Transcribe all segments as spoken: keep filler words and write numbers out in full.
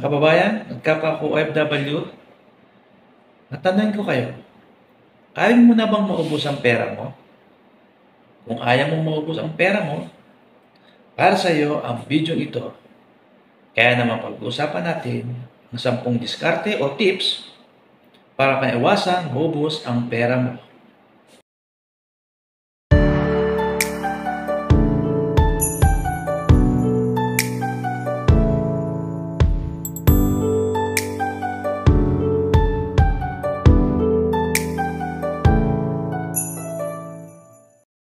Mga kababayan, magkapwa ko O F W, natanong ko kayo, kaya mo na bang maubos ang pera mo? Kung ayaw mong maubos ang pera mo, para sa iyo ang video ito. Kaya naman pag-uusapan natin ang sampung diskarte o tips para maiwasan maubos ang pera mo.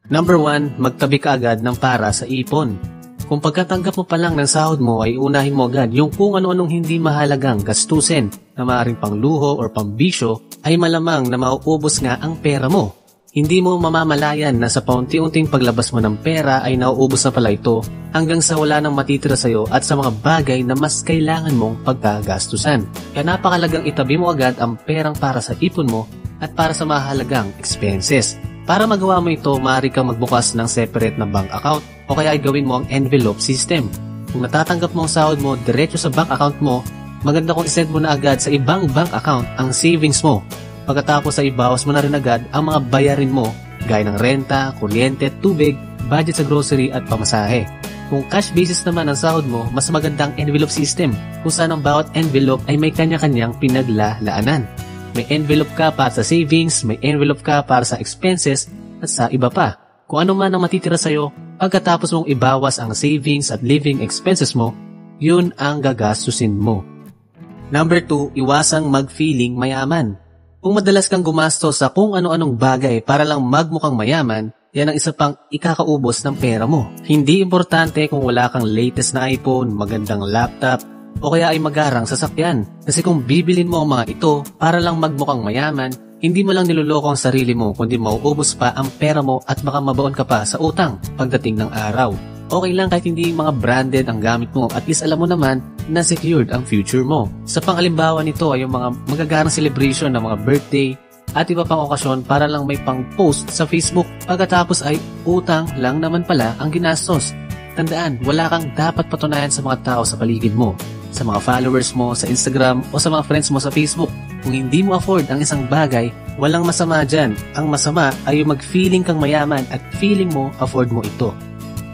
Number one, magtabi ka agad ng para sa ipon. Kung pagkatanggap mo pa lang ng sahod mo ay unahin mo agad yung kung ano-anong hindi mahalagang gastusin na maaaring pangluho o pangbisyo ay malamang na mauubos nga ang pera mo. Hindi mo mamamalayan na sa paunti-unting paglabas mo ng pera ay nauubos na pala ito hanggang sa wala nang matitira sa'yo at sa mga bagay na mas kailangan mong pagkagastusan. Kaya napakalagang itabi mo agad ang perang para sa ipon mo at para sa mahalagang expenses. Para magawa mo ito, maaari kang magbukas ng separate na bank account o kaya ay gawin mo ang envelope system. Kung natatanggap mo ang sahod mo diretso sa bank account mo, maganda kung isend mo na agad sa ibang bank account ang savings mo. Pagkatapos ay ibawas mo na rin agad ang mga bayarin mo gaya ng renta, kuryente, tubig, budget sa grocery at pamasahe. Kung cash basis naman ang sahod mo, mas maganda ang envelope system kung saan ang bawat envelope ay may kanya-kanyang pinaglalaanan. May envelope ka para sa savings, may envelope ka para sa expenses at sa iba pa. Kung ano man ang matitira sa'yo, pagkatapos mong ibawas ang savings at living expenses mo, yun ang gagastusin mo. Number two, iwasang mag-feeling mayaman. Kung madalas kang gumastos sa kung ano-anong bagay para lang magmukhang mayaman, yan ang isa pang ikakaubos ng pera mo. Hindi importante kung wala kang latest na iPhone, magandang laptop, o kaya ay magarang sasakyan. Kasi kung bibilin mo ang mga ito para lang magmukhang mayaman, hindi mo lang niloloko ang sarili mo kundi mauubos pa ang pera mo at baka mabaon ka pa sa utang pagdating ng araw. Okay lang kahit hindi mga branded ang gamit mo, at least alam mo naman na secured ang future mo. Sa panghalimbawa nito ay yung mga magagarang celebration ng mga birthday at iba pang okasyon para lang may pang-post sa Facebook. Pagkatapos ay utang lang naman pala ang ginastos. Tandaan, wala kang dapat patunayan sa mga tao sa paligid mo, sa mga followers mo sa Instagram o sa mga friends mo sa Facebook. Kung hindi mo afford ang isang bagay, walang masama dyan. Ang masama ay yung mag-feeling kang mayaman at feeling mo afford mo ito.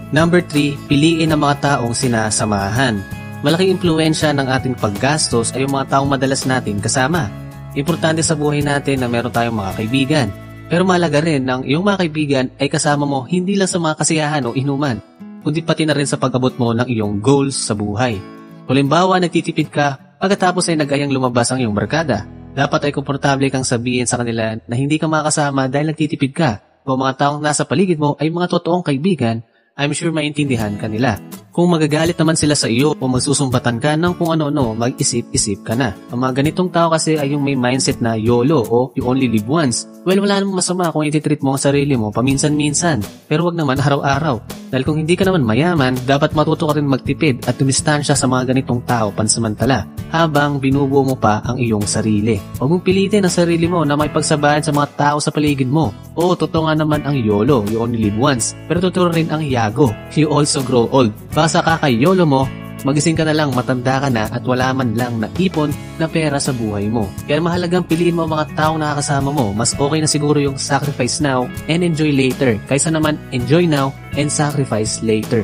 Number three, piliin ang mga taong sinasamahan. Malaking impluensya ng ating paggastos ay yung mga taong madalas natin kasama. Importante sa buhay natin na meron tayong mga kaibigan. Pero mahalaga rin na ang iyong mga kaibigan ay kasama mo hindi lang sa mga kasiyahan o inuman, kundi pati na rin sa pag-abot mo ng iyong goals sa buhay. Halimbawa, nagtitipid ka, pagkatapos ay nag-ayang lumabas ang iyong barkada. Dapat ay komportable kang sabihin sa kanila na hindi ka makakasama dahil nagtitipid ka. Kung mga taong nasa paligid mo ay mga totoong kaibigan, I'm sure maintindihan ka nila. Kung magagalit naman sila sa iyo o magsusumbatan ka ng kung ano-ano, mag-isip-isip ka na. Ang mga ganitong tao kasi ay yung may mindset na YOLO o you only live once. Well, wala namang masama kung ititreat mo ang sarili mo paminsan-minsan, pero wag naman araw-araw. Dahil kung hindi ka naman mayaman, dapat matuto ka rin magtipid at tumistansya sa mga ganitong tao pansamantala habang binubuo mo pa ang iyong sarili. Huwag mong pilitin ang sarili mo na may pagsabayan sa mga tao sa paligid mo. Oo, totoo nga naman ang YOLO, you only live once, pero totoo rin ang YAGO, you also grow old. Baka sa kakayolo mo, magising ka na lang matanda ka na at wala man lang naipon na pera sa buhay mo. Kaya mahalagang piliin mo ang mga taong nakakasama mo. Mas okay na siguro yung sacrifice now and enjoy later kaysa naman enjoy now and sacrifice later.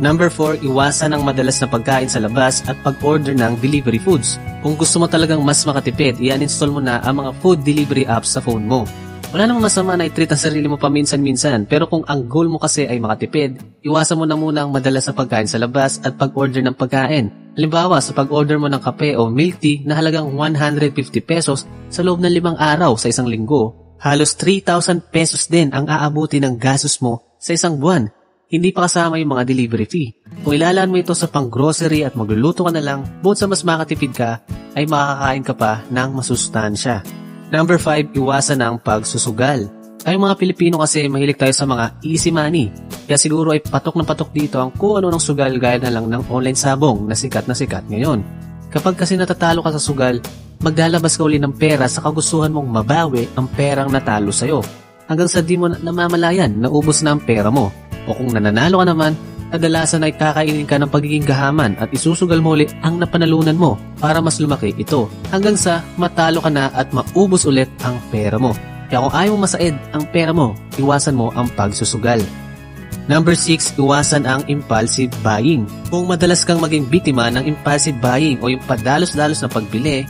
Number four, iwasan ang madalas na pagkain sa labas at pag-order ng delivery foods. Kung gusto mo talagang mas makatipid, i-uninstall mo na ang mga food delivery apps sa phone mo. Wala namang masama na i-treat ang sarili mo paminsan-minsan, pero kung ang goal mo kasi ay makatipid, iwasan mo na muna ang madalas na pagkain sa labas at pag-order ng pagkain. Halimbawa, sa pag-order mo ng kape o milk tea na halagang one hundred fifty pesos sa loob ng limang araw sa isang linggo, halos three thousand pesos din ang aabuti ng gastos mo sa isang buwan. Hindi pa kasama yung mga delivery fee. Kung ilalaan mo ito sa pang-grocery at magluluto ka na lang, bukod sa mas makatipid ka, ay makakain ka pa ng masustansya. Number five, iwasan ang pagsusugal. Tayong mga Pilipino kasi mahilig tayo sa mga easy money. Kaya siguro ay patok na patok dito ang kung ano ng sugal gaya na lang ng online sabong na sikat na sikat ngayon. Kapag kasi natatalo ka sa sugal, maglalabas ka uli ng pera sa kagustuhan mong mabawi ang perang natalo sa'yo. Hanggang sa di mo namamalayan na ubos na ang pera mo. O kung nananalo ka naman, Kadalasan ay kakainin ka ng pagiging kahaman at isusugal mo ulit ang napanalunan mo para mas lumaki ito hanggang sa matalo ka na at maubos ulit ang pera mo. Kaya kung ayaw mo masaid ang pera mo, iwasan mo ang pagsusugal. Number six, iwasan ang impulsive buying. Kung madalas kang maging biktima ng impulsive buying o yung padalos-dalos na pagbili,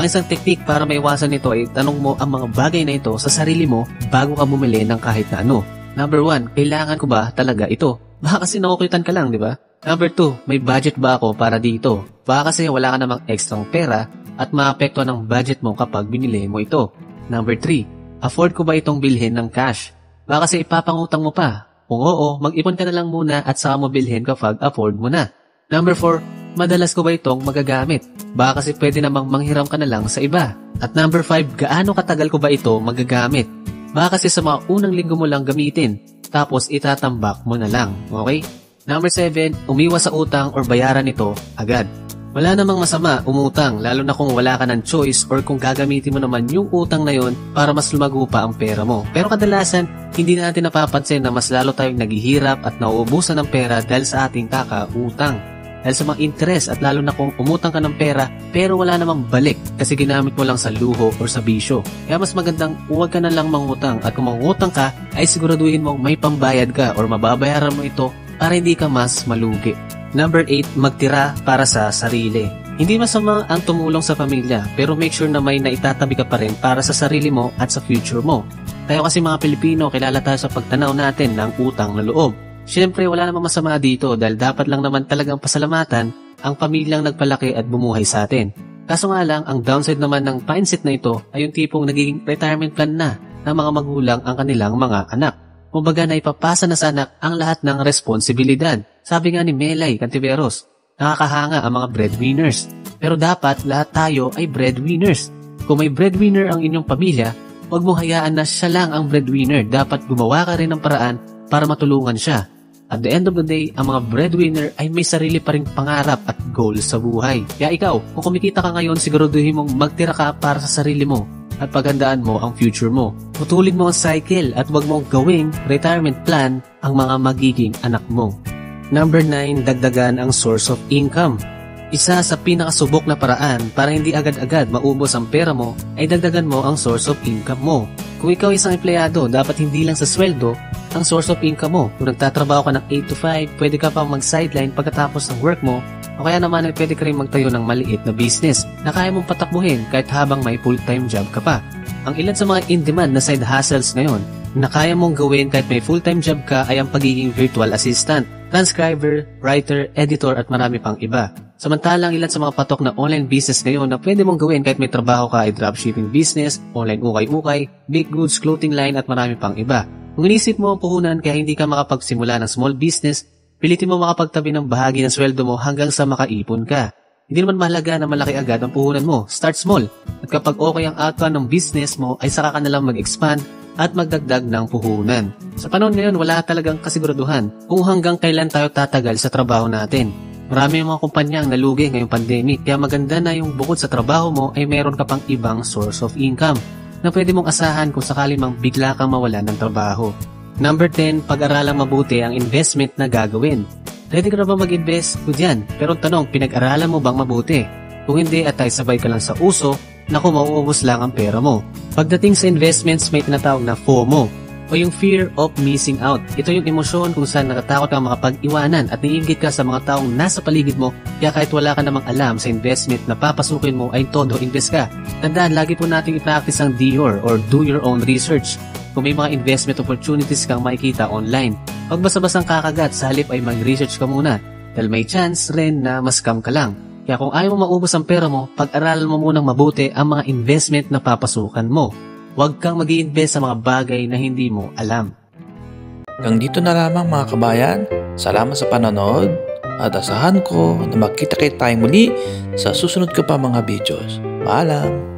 ang isang teknik para maiwasan ito ay tanong mo ang mga bagay na ito sa sarili mo bago ka bumili ng kahit na ano. Number one, kailangan ko ba talaga ito? Baka kasi nakukulitan ka lang, di ba? Number two, may budget ba ako para dito? Baka kasi wala ka namang ekstrang pera at maapektuhan ang budget mo kapag binili mo ito. Number three, afford ko ba itong bilhin ng cash? Baka kasi ipapangutang mo pa. Kung oo, mag-ipon ka na lang muna at saka mo bilhin kapag afford mo na. Number four, madalas ko ba itong magagamit? Baka kasi pwede namang manghiram ka na lang sa iba. At number five, gaano katagal ko ba ito magagamit? Baka kasi sa mga unang linggo mo lang gamitin, tapos itatambak mo na lang, okay? Number seven, umiwas sa utang or bayaran ito agad. Wala namang masama umutang, lalo na kung wala ka ng choice or kung gagamitin mo naman yung utang na yon para mas lumago pa ang pera mo. Pero kadalasan, hindi natin napapansin na mas lalo tayong naghihirap at nauubusan ng pera dahil sa ating kakautang. Dahil sa mga interest at lalo na kung umutang ka ng pera pero wala namang balik kasi ginamit mo lang sa luho o sa bisyo. Kaya mas magandang huwag ka na lang mangutang at kung mangutang ka ay siguraduhin mong may pambayad ka or mababayaran mo ito para hindi ka mas malugi. Number eight, magtira para sa sarili. Hindi masama ang tumulong sa pamilya pero make sure na may naitatabi ka pa rin para sa sarili mo at sa future mo. Tayo kasi mga Pilipino, kilala tayo sa pagtanaw natin ng utang na loob. Siyempre, wala namang masama dito dahil dapat lang naman talagang pasalamatan ang pamilyang nagpalaki at bumuhay sa atin. Kaso nga lang, ang downside naman ng mindset na ito ay yung tipong nagiging retirement plan na ng mga magulang ang kanilang mga anak. Kumbaga na ipapasa na sa anak ang lahat ng responsibilidad. Sabi nga ni Melay Cantiveros, nakakahanga ang mga breadwinners. Pero dapat lahat tayo ay breadwinners. Kung may breadwinner ang inyong pamilya, huwag mong hayaan na siya lang ang breadwinner. Dapat gumawa ka rin ng paraan para matulungan siya. At the end of the day, ang mga breadwinner ay may sarili pa ring pangarap at goal sa buhay. Kaya ikaw, kung kumikita ka ngayon, siguraduhin mong magtira ka para sa sarili mo at paghandaan mo ang future mo. Putulin mo ang cycle at huwag mong gawing retirement plan ang mga magiging anak mo. Number nine, dagdagan ang source of income. Isa sa pinakasubok na paraan para hindi agad-agad maubos ang pera mo ay dagdagan mo ang source of income mo. Kung ikaw isang empleyado, dapat hindi lang sa sweldo ang source of income mo. Kung nagtatrabaho ka ng eight to five, pwede ka pang mag-sideline pagkatapos ng work mo o kaya naman ay pwede ka rin magtayo ng maliit na business na kaya mong patakbuhin kahit habang may full-time job ka pa. Ang ilan sa mga in-demand na side hustles ngayon na kaya mong gawin kahit may full-time job ka ay ang pagiging virtual assistant, transcriber, writer, editor at marami pang iba. Samantalang ilan sa mga patok na online business ngayon na pwede mong gawin kahit may trabaho ka ay dropshipping business, online ukay-ukay, big goods, clothing line at marami pang iba. Kung inisip mo ang puhunan kaya hindi ka makapagsimula ng small business, pilitin mo makapagtabi ng bahagi ng sweldo mo hanggang sa makaipon ka. Hindi naman mahalaga na malaki agad ang puhunan mo. Start small. At kapag okay ang outcome ng business mo ay saka ka nalang mag-expand at magdagdag ng puhunan. Sa panahon ngayon, wala talagang kasiguraduhan kung hanggang kailan tayo tatagal sa trabaho natin. Marami yung mga kumpanya ang nalugi ngayong pandemic kaya maganda na yung bukod sa trabaho mo ay meron ka pang ibang source of income na pwede mong asahan kung sakali mang bigla kang mawalan ng trabaho. Number ten, pag-aralang mabuti ang investment na gagawin. Ready ka na ba mag-invest? Good yan. Pero ang tanong, pinag-aralan mo bang mabuti? Kung hindi at ay sabay ka lang sa uso, naku, mauubos lang ang pera mo. Pagdating sa investments, may tinatawag na FOMO o yung fear of missing out. Ito yung emosyon kung saan natatakot kang makapag-iwanan at naiinggit ka sa mga taong nasa paligid mo kaya kahit wala ka namang alam sa investment na papasukin mo ay todo invest ka. Tandaan, lagi po nating i-practice ang D O R or do your own research. Kung may mga investment opportunities kang makikita online, huwag basta-bastang kakagat, sa halip ay mag-research ka muna dahil may chance rin na mascam ka lang. Kaya kung ayaw mo maubos ang pera mo, pag-aralan mo munang mabuti ang mga investment na papasukan mo. Huwag kang mag-i-invest sa mga bagay na hindi mo alam. Hanggang dito na lamang mga kabayan. Salamat sa panonood at asahan ko na magkita-kita tayong muli sa susunod ko pa mga videos. Paalam!